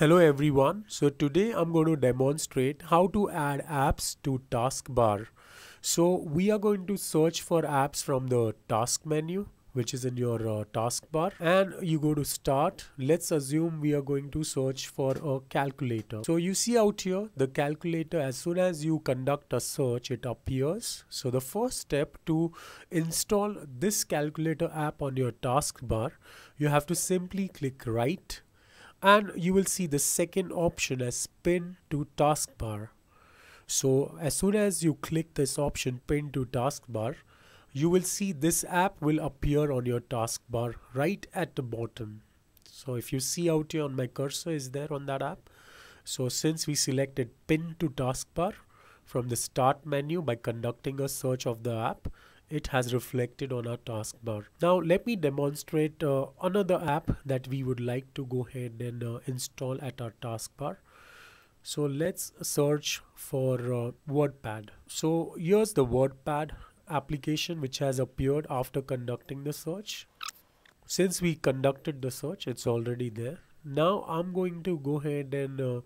Hello everyone, so today I'm going to demonstrate how to add apps to taskbar. So we are going to search for apps from the task menu, which is in your taskbar, and you go to start. Let's assume we are going to search for a calculator. So you see out here the calculator. As soon as you conduct a search, it appears. So the first step to install this calculator app on your taskbar, you have to simply click right. And you will see the second option as pin to taskbar. So as soon as you click this option, pin to taskbar, you will see this app will appear on your taskbar right at the bottom. So if you see out here on my cursor is there on that app. So since we selected pin to taskbar from the start menu by conducting a search of the app, it has reflected on our taskbar. Now let me demonstrate another app that we would like to go ahead and install at our taskbar. So let's search for WordPad. So here's the WordPad application which has appeared after conducting the search. Since we conducted the search, it's already there. Now I'm going to go ahead and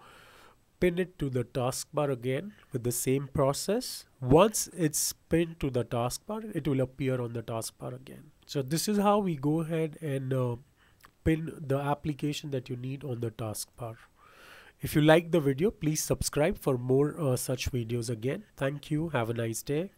pin it to the taskbar again with the same process. Once it's pinned to the taskbar, it will appear on the taskbar again. So this is how we go ahead and pin the application that you need on the taskbar. If you like the video, please subscribe for more such videos again. Thank you. Have a nice day.